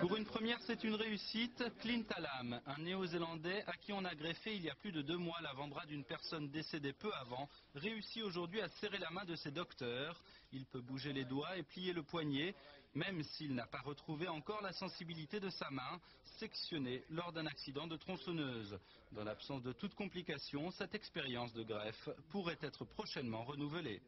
Pour une première, c'est une réussite. Clint Hallam, un néo-zélandais à qui on a greffé il y a plus de 2 mois l'avant-bras d'une personne décédée peu avant, réussit aujourd'hui à serrer la main de ses docteurs. Il peut bouger les doigts et plier le poignet, même s'il n'a pas retrouvé encore la sensibilité de sa main, sectionnée lors d'un accident de tronçonneuse. Dans l'absence de toute complication, cette expérience de greffe pourrait être prochainement renouvelée.